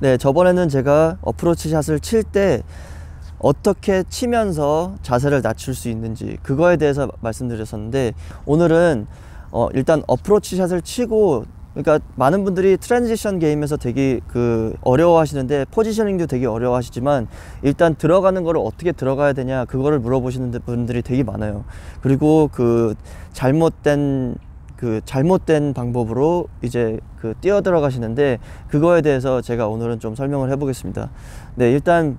네, 저번에는 제가 어프로치 샷을 칠 때 어떻게 치면서 자세를 낮출 수 있는지 그거에 대해서 말씀드렸었는데, 오늘은 일단 어프로치 샷을 치고, 그러니까 많은 분들이 트랜지션 게임에서 되게 어려워하시는데, 포지셔닝도 되게 어려워하시지만 일단 들어가는 거를 어떻게 들어가야 되냐 그거를 물어보시는 분들이 되게 많아요. 그리고 잘못된 방법으로 이제 뛰어 들어가시는데, 그거에 대해서 제가 오늘은 좀 설명을 해보겠습니다. 네, 일단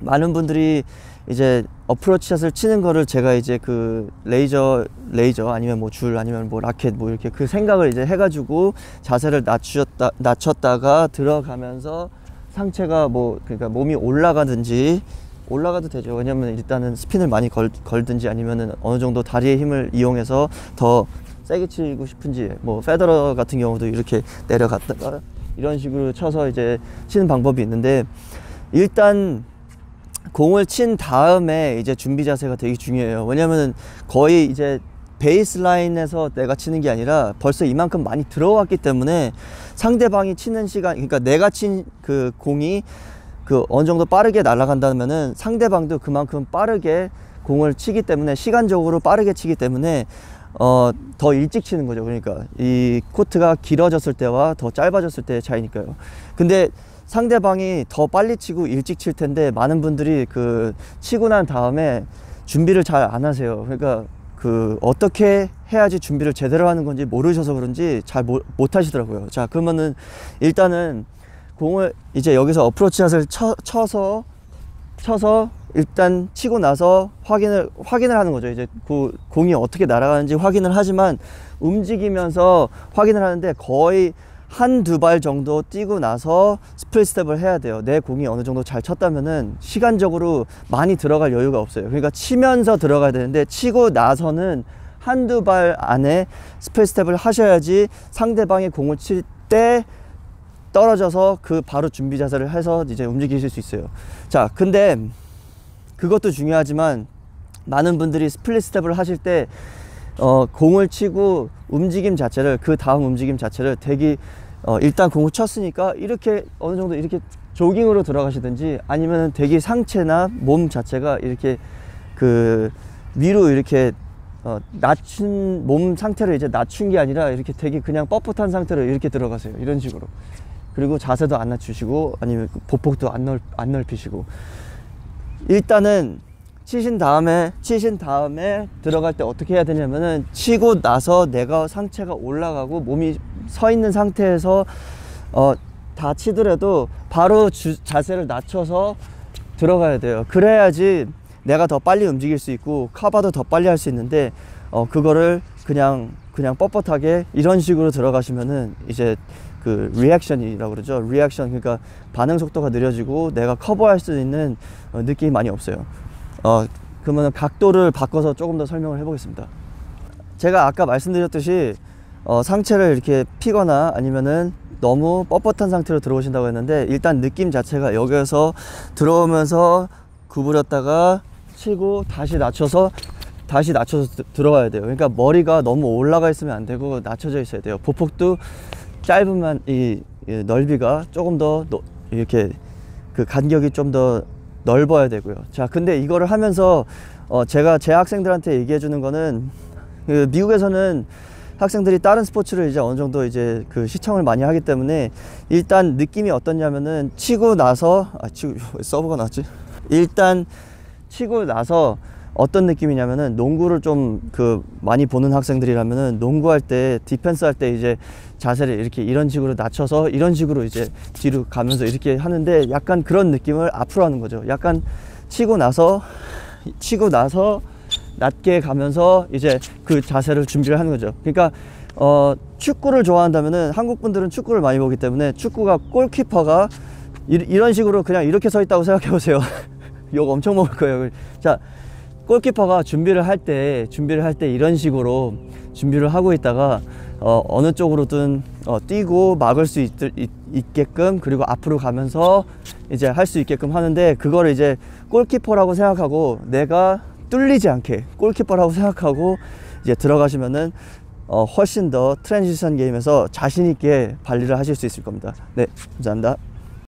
많은 분들이 이제 어프로치 샷을 치는 거를 제가 이제 레이저 아니면 뭐 줄 아니면 뭐 라켓 뭐 이렇게 생각을 이제 해가지고 자세를 낮췄다가 들어가면서 상체가 그러니까 몸이 올라가도 되죠. 왜냐면 일단은 스핀을 많이 걸든지 아니면은 어느 정도 다리의 힘을 이용해서 더 세게 치고 싶은지, 뭐 페더러 같은 경우도 이렇게 내려갔다가 이런 식으로 쳐서 이제 치는 방법이 있는데, 일단 공을 친 다음에 이제 준비 자세가 되게 중요해요. 왜냐면은 거의 이제 베이스 라인에서 내가 치는 게 아니라 벌써 이만큼 많이 들어왔기 때문에 상대방이 치는 시간, 그러니까 내가 친 그 공이 어느 정도 빠르게 날아간다면은 상대방도 그만큼 빠르게 공을 치기 때문에, 시간적으로 빠르게 치기 때문에 더 일찍 치는 거죠. 그러니까 이 코트가 길어졌을 때와 더 짧아졌을 때의 차이니까요. 근데 상대방이 더 빨리 치고 일찍 칠 텐데, 많은 분들이 치고 난 다음에 준비를 잘 안 하세요. 그러니까 어떻게 해야지 준비를 제대로 하는 건지 모르셔서 그런지 잘 못 하시더라고요. 자, 그러면은 일단은 공을 이제 여기서 어프로치 샷을 쳐서 일단 치고 나서 확인을 하는 거죠. 이제 공이 어떻게 날아가는지 확인을 하지만, 움직이면서 확인을 하는데 거의 한두 발 정도 뛰고 나서 스플릿 스텝을 해야 돼요. 내 공이 어느 정도 잘 쳤다면은 시간적으로 많이 들어갈 여유가 없어요. 그러니까 치면서 들어가야 되는데, 치고 나서는 한두 발 안에 스플릿 스텝을 하셔야지 상대방이 공을 칠 때 떨어져서 바로 준비 자세를 해서 이제 움직이실 수 있어요. 자, 근데 그것도 중요하지만 많은 분들이 스플릿 스텝을 하실 때 공을 치고 움직임 자체를, 그 다음 움직임 자체를 되게 일단 공을 쳤으니까 이렇게 어느 정도 이렇게 조깅으로 들어가시든지, 아니면 되게 상체나 몸 자체가 이렇게 위로 이렇게 낮춘 몸 상태를 이제 낮춘 게 아니라 이렇게 되게 그냥 뻣뻣한 상태로 이렇게 들어가세요. 이런 식으로. 그리고 자세도 안 낮추시고 아니면 보폭도 안 넓히시고, 일단은 치신 다음에 들어갈 때 어떻게 해야 되냐면은, 치고 나서 내가 상체가 올라가고 몸이 서 있는 상태에서 다 치더라도 바로 자세를 낮춰서 들어가야 돼요. 그래야지 내가 더 빨리 움직일 수 있고 커버도 더 빨리 할 수 있는데, 그거를 그냥 뻣뻣하게 이런 식으로 들어가시면은 이제 리액션이라고 그러죠. 리액션, 그러니까 반응 속도가 느려지고 내가 커버할 수 있는 느낌이 많이 없어요. 그러면 각도를 바꿔서 조금 더 설명을 해보겠습니다. 제가 아까 말씀드렸듯이 상체를 이렇게 피거나 아니면은 너무 뻣뻣한 상태로 들어오신다고 했는데, 일단 느낌 자체가 여기에서 들어오면서 구부렸다가 치고 다시 낮춰서 들어가야 돼요. 그러니까 머리가 너무 올라가 있으면 안 되고 낮춰져 있어야 돼요. 보폭도 짧으면 이 넓이가 조금 더 이렇게 간격이 좀 더 넓어야 되고요. 자, 근데 이거를 하면서 제가 제 학생들한테 얘기해 주는 거는, 미국에서는 학생들이 다른 스포츠를 이제 어느 정도 이제 시청을 많이 하기 때문에, 일단 느낌이 어떠냐면은 치고 나서 서브가 나왔지? 일단 치고 나서 어떤 느낌이냐면은, 농구를 좀 많이 보는 학생들이라면은 농구할 때 디펜스 할 때 이제 자세를 이렇게 이런 식으로 낮춰서 이런 식으로 이제 뒤로 가면서 이렇게 하는데, 약간 그런 느낌을 앞으로 하는 거죠. 약간 치고 나서 낮게 가면서 이제 자세를 준비를 하는 거죠. 그러니까 축구를 좋아한다면은, 한국 분들은 축구를 많이 보기 때문에 축구가 골키퍼가 이런 식으로 그냥 이렇게 서 있다고 생각해 보세요. 욕 엄청 먹을 거예요. 자, 골키퍼가 준비를 할 때 이런 식으로 준비를 하고 있다가 어느 쪽으로든 뛰고 막을 수 있게끔, 그리고 앞으로 가면서 이제 할 수 있게끔 하는데, 그걸 이제 골키퍼라고 생각하고 내가 뚫리지 않게 골키퍼라고 생각하고 이제 들어가시면은 훨씬 더 트랜지션 게임에서 자신 있게 발리를 하실 수 있을 겁니다. 네, 감사합니다.